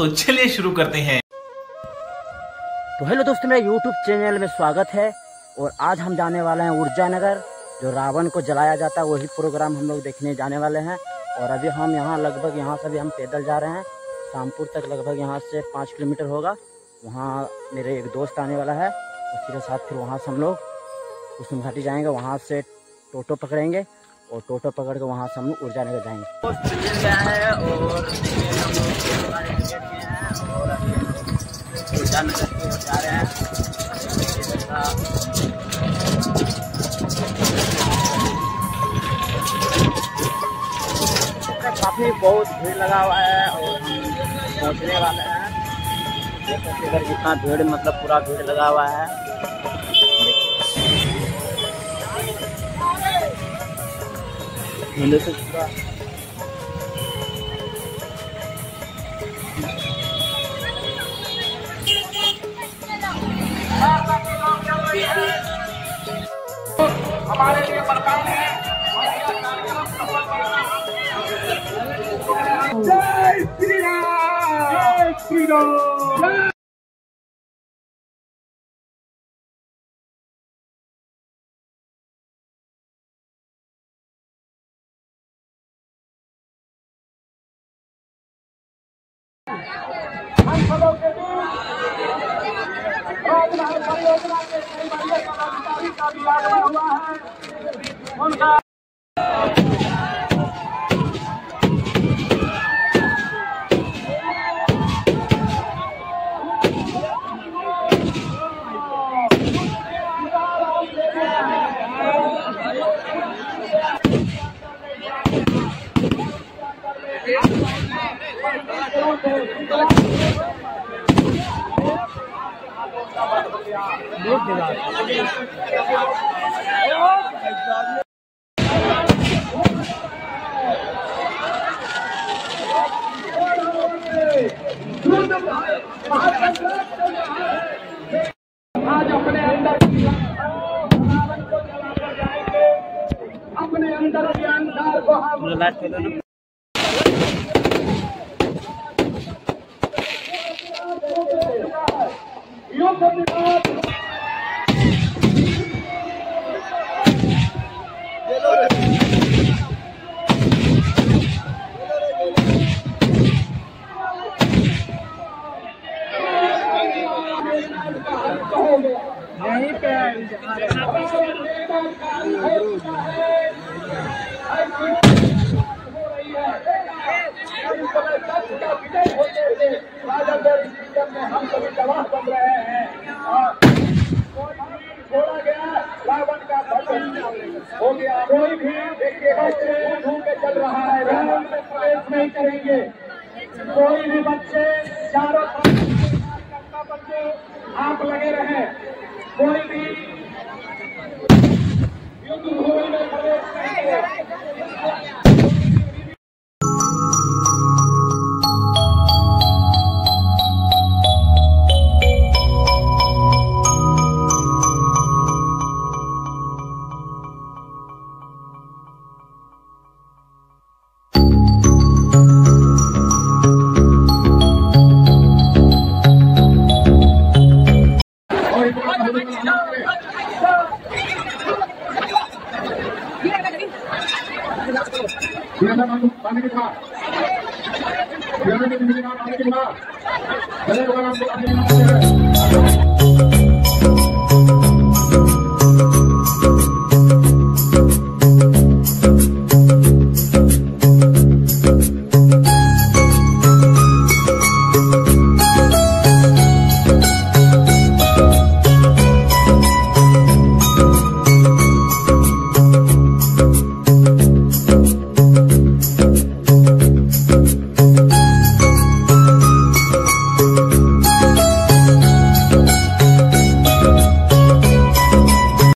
दोस्तों चलिए शुरू करते हैं। तो हेलो दोस्तों, मेरे यूट्यूब चैनल में स्वागत है और आज हम जाने वाले हैं ऊर्जानगर, जो रावण को जलाया जाता है वही प्रोग्राम हम लोग देखने जाने वाले हैं। और अभी हम यहाँ लगभग यहाँ से भी हम पैदल जा रहे हैं शामपुर तक, लगभग यहाँ से 5 किलोमीटर होगा। वहाँ मेरे एक दोस्त आने वाला है, उसी के साथ फिर वहाँ से हम लोग कुसुम घाटी जाएंगे, वहाँ से टोटो पकड़ेंगे और टोटो पकड़ के वहाँ से हम लोग ऊर्जानगर जाएंगे। काफ़ी बहुत भीड़ लगा हुआ है और पहुँचने वाले हैं। इधर जितना भीड़, मतलब पूरा भीड़ लगा हुआ है। हमारे लिए बरकत है। जय श्री राम, जय श्री राम। उनका आज अपने अंदर रावण को जलाकर जाएंगे, अपने अंदर अज्ञानदार को हम कोई भी धूप में चल रहा है, रावण में प्रवेश नहीं करेंगे। कोई भी बच्चे, चारों कार्यकर्ता बच्चे आप लगे रहे। कोई भी युद्ध भूमि में प्रवेश करेंगे।